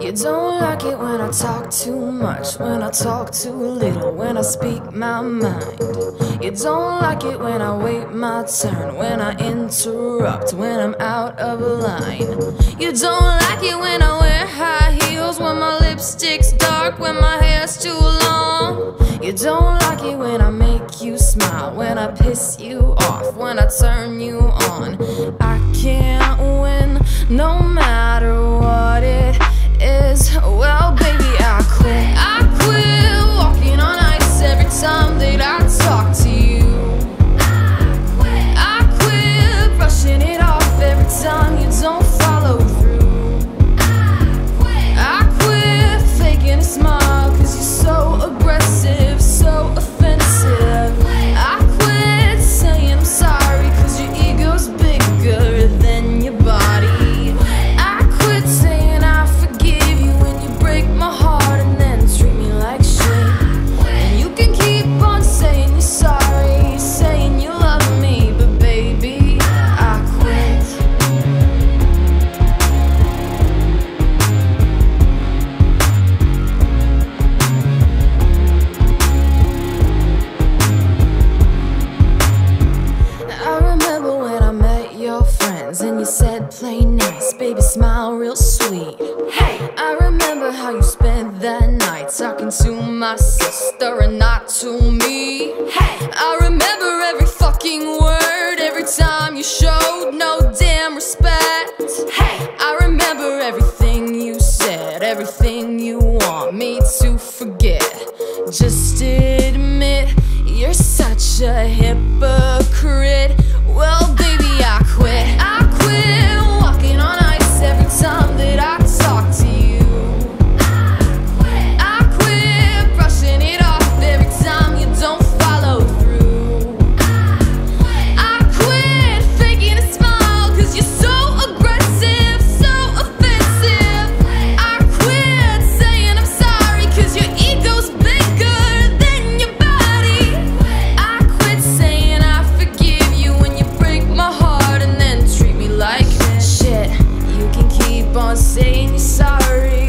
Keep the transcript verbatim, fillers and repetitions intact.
You don't like it when I talk too much, when I talk too little, when I speak my mind. You don't like it when I wait my turn, when I interrupt, when I'm out of line. You don't like it when I wear high heels, when my lipstick's dark, when my hair's too long. You don't like it when I make you smile, when I piss you off, when I turn you on. I can't win, no matter what it is. Is, well, baby, I quit. I quit walking on ice every time that I talk to you. I quit. I quit brushing it off every time you don't follow through. I quit. I quit faking a smile 'cause you're so aggressive, so offensive. I quit, I quit saying I'm sorry 'cause your ego's bigger than your body. And you said, play nice, baby, smile real sweet. Hey, I remember how you spent that night talking to my sister and not to me. Hey, I remember every fucking word, every time you showed no damn respect. Hey, I remember everything you said, everything you want me to forget. Just admit you're such a hypocrite. Well, baby, I quit. I quit walking on ice every time that I talk to you. I quit. I quit brushing it off every time you don't follow through. I quit. I quit faking a smile 'cause you're so aggressive, so offensive. I quit saying I'm sorry 'cause your ego's bigger than your body. I quit saying I forgive you when you break my heart and then treat me like shit. You can keep on saying you're sorry.